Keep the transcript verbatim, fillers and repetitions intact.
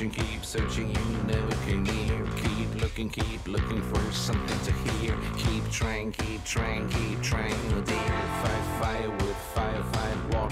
searching, keep searching, you never came near. Keep looking, keep looking for something to hear. Keep trying, keep trying, keep trying, oh dear. Fight fire with firefight, walk